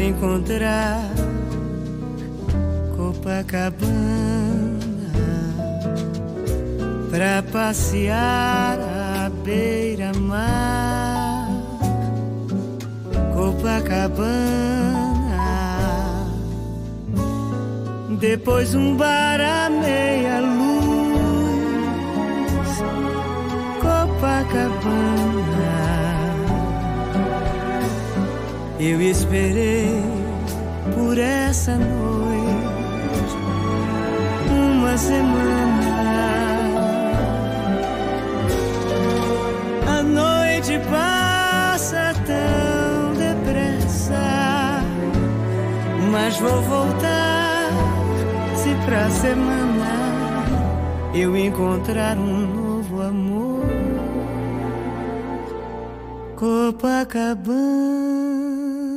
para encontrar Copacabana, para passear à beira-mar. Copacabana, depois um bar à meia-luz. Copacabana, eu esperei por essa noite uma semana. A noite passa tão, mas vou voltar se pra semana eu encontrar um novo amor. Copacabana.